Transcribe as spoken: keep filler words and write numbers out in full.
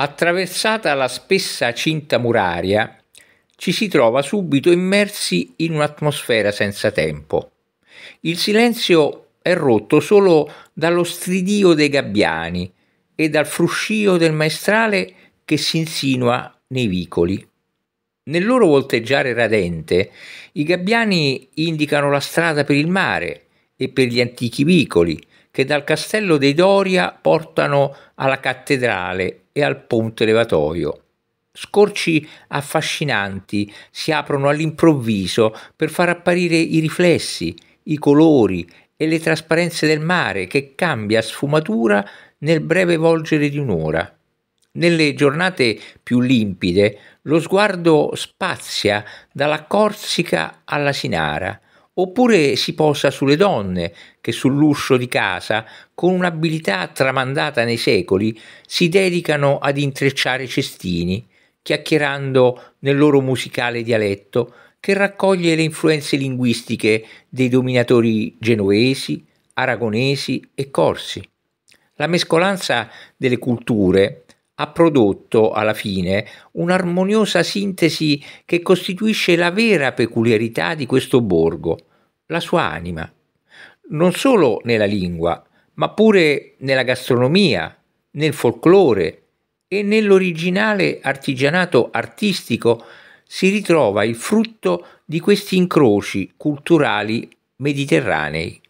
Attraversata la spessa cinta muraria, ci si trova subito immersi in un'atmosfera senza tempo. Il silenzio è rotto solo dallo stridio dei gabbiani e dal fruscio del maestrale che si insinua nei vicoli. Nel loro volteggiare radente, i gabbiani indicano la strada per il mare e per gli antichi vicoli che dal Castello dei Doria portano alla cattedrale e al ponte levatoio. Scorci affascinanti si aprono all'improvviso per far apparire i riflessi, i colori e le trasparenze del mare che cambia sfumatura nel breve volgere di un'ora. Nelle giornate più limpide lo sguardo spazia dalla Corsica alla Sinara, oppure si posa sulle donne che sull'uscio di casa, con un'abilità tramandata nei secoli, si dedicano ad intrecciare cestini, chiacchierando nel loro musicale dialetto che raccoglie le influenze linguistiche dei dominatori genovesi, aragonesi e corsi. La mescolanza delle culture ha prodotto alla fine un'armoniosa sintesi che costituisce la vera peculiarità di questo borgo, la sua anima, non solo nella lingua, ma pure nella gastronomia, nel folklore e nell'originale artigianato artistico si ritrova il frutto di questi incroci culturali mediterranei.